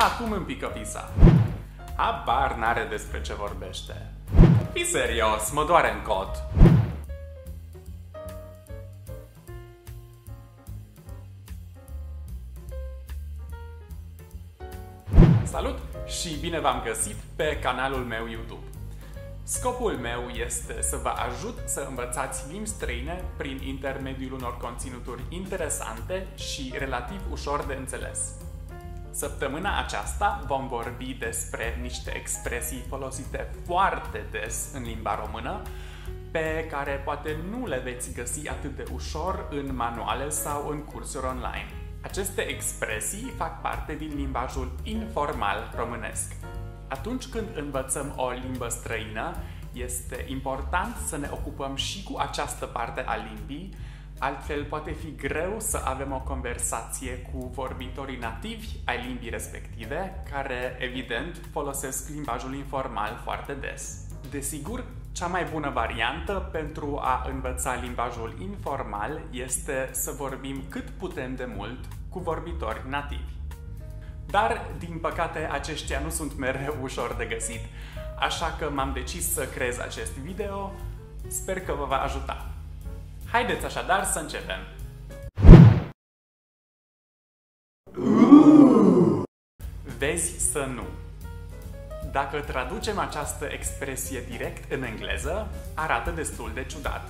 Acum îmi pică pisa. Habar n-are despre ce vorbește. Fii serios, mă doare în cot. Salut și bine v-am găsit pe canalul meu YouTube. Scopul meu este să vă ajut să învățați limbi străine prin intermediul unor conținuturi interesante și relativ ușor de înțeles. Săptămâna aceasta vom vorbi despre niște expresii folosite foarte des în limba română, pe care poate nu le veți găsi atât de ușor în manuale sau în cursuri online. Aceste expresii fac parte din limbajul informal românesc. Atunci când învățăm o limbă străină, este important să ne ocupăm și cu această parte a limbii, altfel poate fi greu să avem o conversație cu vorbitorii nativi ai limbii respective, care, evident, folosesc limbajul informal foarte des. Desigur, cea mai bună variantă pentru a învăța limbajul informal este să vorbim cât putem de mult cu vorbitori nativi. Dar, din păcate, aceștia nu sunt mereu ușor de găsit, așa că m-am decis să creez acest video. Sper că vă va ajuta. Haideți așadar să începem! Vezi să nu. Dacă traducem această expresie direct în engleză, arată destul de ciudat.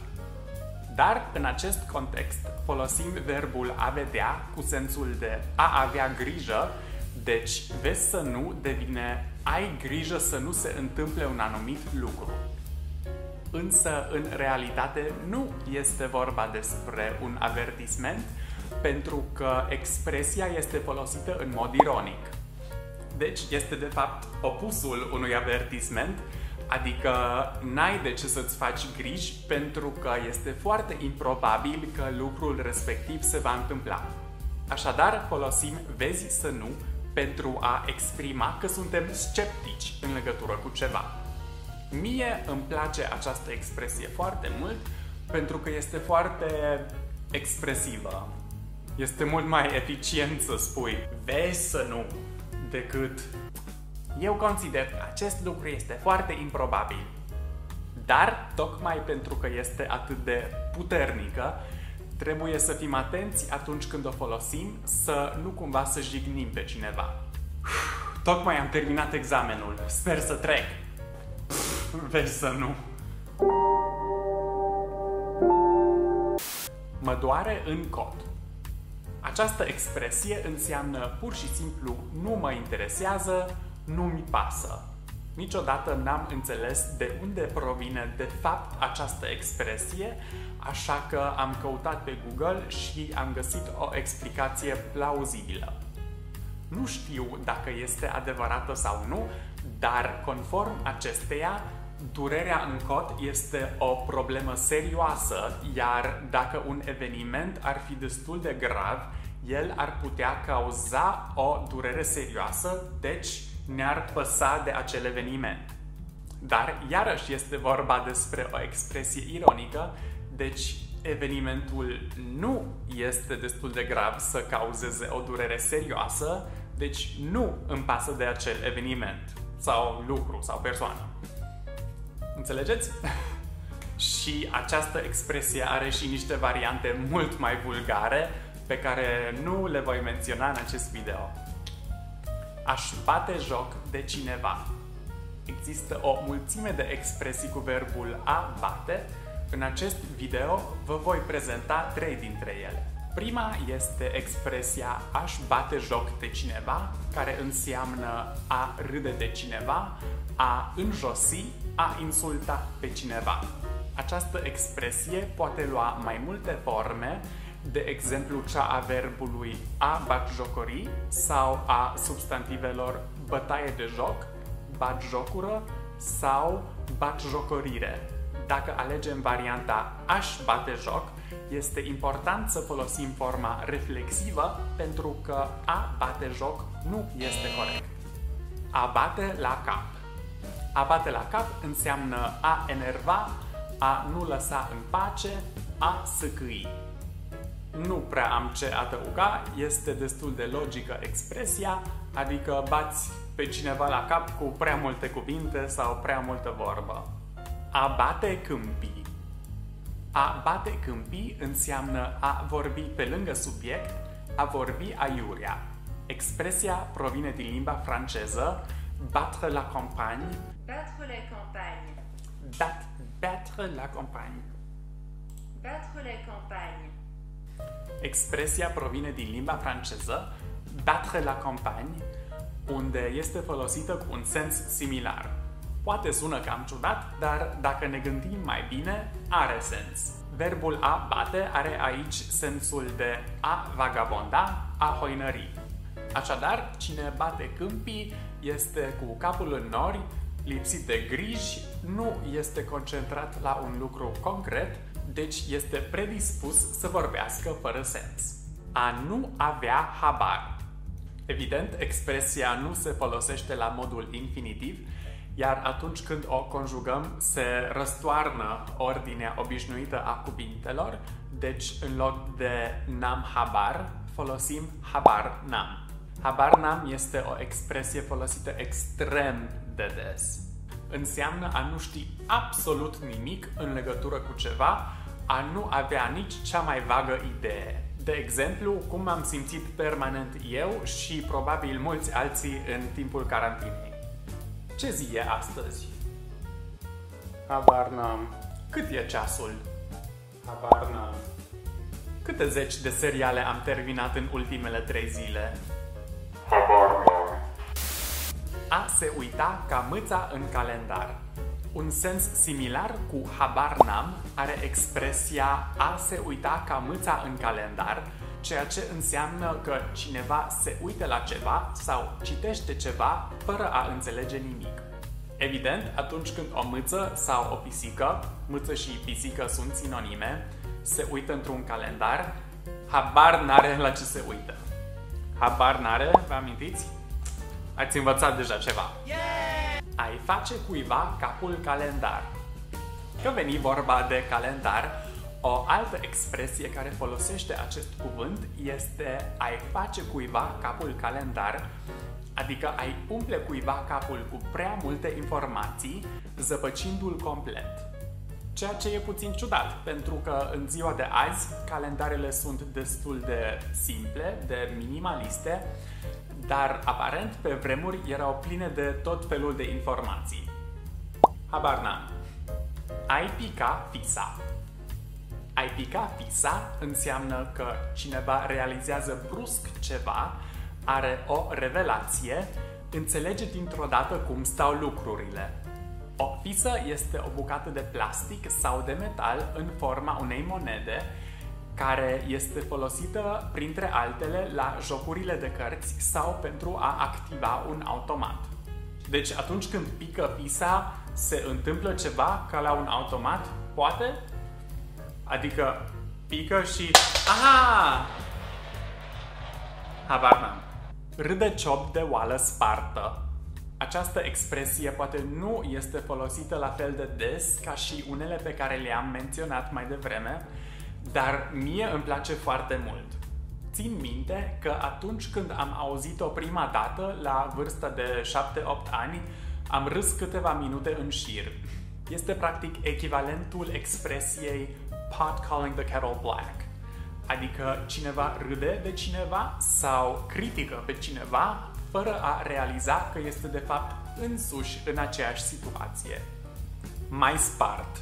Dar, în acest context, folosim verbul a vedea cu sensul de a avea grijă. Deci, vezi să nu devine ai grijă să nu se întâmple un anumit lucru. Însă, în realitate, nu este vorba despre un avertisment, pentru că expresia este folosită în mod ironic. Deci, este de fapt opusul unui avertisment, adică n-ai de ce să-ți faci griji, pentru că este foarte improbabil că lucrul respectiv se va întâmpla. Așadar, folosim vezi să nu pentru a exprima că suntem sceptici în legătură cu ceva. Mie îmi place această expresie foarte mult pentru că este foarte expresivă. Este mult mai eficient să spui vezi să nu decât eu consider că acest lucru este foarte improbabil. Dar, tocmai pentru că este atât de puternică, trebuie să fim atenți atunci când o folosim, să nu cumva să jignim pe cineva. Tocmai am terminat examenul. Sper să trec. Vezi să nu. Mă doare în cot. Această expresie înseamnă pur și simplu nu mă interesează, nu-mi pasă. Niciodată n-am înțeles de unde provine de fapt această expresie, așa că am căutat pe Google și am găsit o explicație plauzibilă. Nu știu dacă este adevărată sau nu, dar conform acesteia, durerea în cot este o problemă serioasă, iar dacă un eveniment ar fi destul de grav, el ar putea cauza o durere serioasă, deci ne-ar păsa de acel eveniment. Dar iarăși este vorba despre o expresie ironică, deci evenimentul nu este destul de grav să cauzeze o durere serioasă, deci nu îmi pasă de acel eveniment, sau lucru, sau persoană. Înțelegeți? Și această expresie are și niște variante mult mai vulgare, pe care nu le voi menționa în acest video. Aș bate joc de cineva. Există o mulțime de expresii cu verbul a bate. În acest video vă voi prezenta 3 dintre ele. Prima este expresia aș bate joc de cineva, care înseamnă a râde de cineva, a înjosi, a insulta pe cineva. Această expresie poate lua mai multe forme, de exemplu cea a verbului a batjocori sau a substantivelor bătaie de joc, batjocură sau batjocorire. Dacă alegem varianta aș bate joc, este important să folosim forma reflexivă pentru că a bate joc nu este corect. A bate la cap. A bate la cap înseamnă a enerva, a nu lăsa în pace, a sâcâi. Nu prea am ce adăuga, este destul de logică expresia, adică bați pe cineva la cap cu prea multe cuvinte sau prea multă vorbă. A bate câmpii. A bate câmpii înseamnă a vorbi pe lângă subiect, a vorbi aiurea. Expresia provine din limba franceză, battre la campagne. Battre la campagne. Battre la campagne. Battre la campagne. Expresia provine din limba franceză, battre la campagne, unde este folosită cu un sens similar. Poate sună cam ciudat, dar dacă ne gândim mai bine, are sens. Verbul a bate are aici sensul de a vagabonda, a hoinări. Așadar, cine bate câmpii este cu capul în nori, lipsit de griji, nu este concentrat la un lucru concret, deci este predispus să vorbească fără sens. A nu avea habar. Evident, expresia nu se folosește la modul infinitiv, iar atunci când o conjugăm, se răstoarnă ordinea obișnuită a cuvintelor, deci în loc de n-am habar, folosim habar n-am. Habar n-am este o expresie folosită extrem de des. Înseamnă a nu ști absolut nimic în legătură cu ceva, a nu avea nici cea mai vagă idee. De exemplu, cum m-am simțit permanent eu și probabil mulți alții în timpul carantinei. Ce zi e astăzi? Habar n-am. Cât e ceasul? Habar n-am. Câte zeci de seriale am terminat în ultimele 3 zile? Habar n-am. A se uita ca mâța în calendar. Un sens similar cu habar n-am are expresia a se uita ca mâța în calendar, ceea ce înseamnă că cineva se uită la ceva sau citește ceva fără a înțelege nimic. Evident, atunci când o mâță sau o pisică, mâță și pisică sunt sinonime, se uită într-un calendar, habar n-are la ce se uită. Habar n-are, vă amintiți? Ați învățat deja ceva. Ai face cuiva capul calendar. Că veni vorba de calendar, o altă expresie care folosește acest cuvânt este ai face cuiva capul calendar, adică ai umple cuiva capul cu prea multe informații, zăpăcindu-l complet. Ceea ce e puțin ciudat, pentru că în ziua de azi calendarele sunt destul de simple, de minimaliste, dar aparent pe vremuri erau pline de tot felul de informații. Habar n-am. Ai pica fisa. Ai pica fisa înseamnă că cineva realizează brusc ceva, are o revelație, înțelege dintr-o dată cum stau lucrurile. O fisă este o bucată de plastic sau de metal în forma unei monede, care este folosită, printre altele, la jocurile de cărți sau pentru a activa un automat. Deci atunci când pică fisa, se întâmplă ceva ca la un automat, poate? Adică pică și... Aha! Habar n-am. Râde ciop de oală spartă. Această expresie poate nu este folosită la fel de des ca și unele pe care le-am menționat mai devreme, dar mie îmi place foarte mult. Țin minte că atunci când am auzit-o prima dată, la vârsta de 7-8 ani, am râs câteva minute în șir. Este practic echivalentul expresiei pot calling the kettle black, adică cineva râde de cineva sau critică pe cineva fără a realiza că este de fapt însuși în aceeași situație. Mai spart.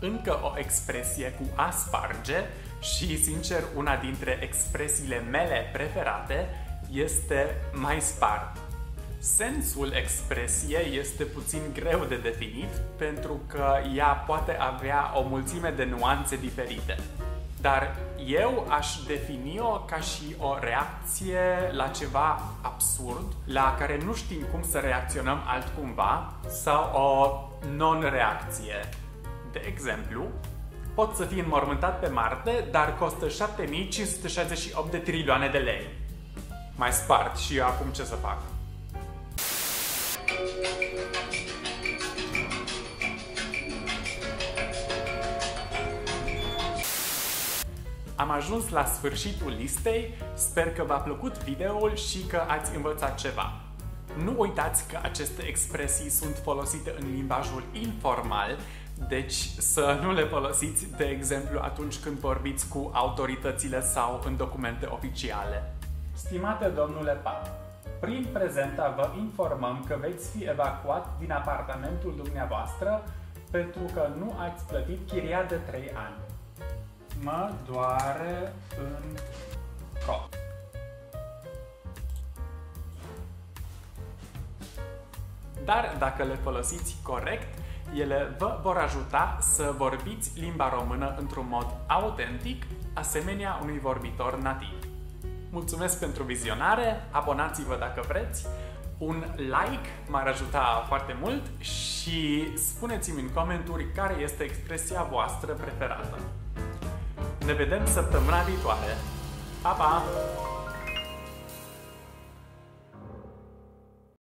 Încă o expresie cu a sparge și, sincer, una dintre expresiile mele preferate este mai spart. Sensul expresiei este puțin greu de definit pentru că ea poate avea o mulțime de nuanțe diferite. Dar eu aș defini-o ca și o reacție la ceva absurd, la care nu știm cum să reacționăm altcumva, sau o non-reacție. De exemplu, pot să fii înmormântat pe Marte, dar costă 7.568 de trilioane de lei. Mai spart și eu acum ce să fac? Am ajuns la sfârșitul listei, sper că v-a plăcut videoul și că ați învățat ceva. Nu uitați că aceste expresii sunt folosite în limbajul informal, deci să nu le folosiți, de exemplu, atunci când vorbiți cu autoritățile sau în documente oficiale. Stimate domnule Papp, prin prezenta vă informăm că veți fi evacuat din apartamentul dumneavoastră pentru că nu ați plătit chiria de 3 ani. Mă doare în cop. Dar dacă le folosiți corect, ele vă vor ajuta să vorbiți limba română într-un mod autentic, asemenea unui vorbitor nativ. Mulțumesc pentru vizionare, abonați-vă dacă vreți, un like m-ar ajuta foarte mult și spuneți-mi în comentarii care este expresia voastră preferată. Ne vedem săptămâna viitoare! Pa, pa!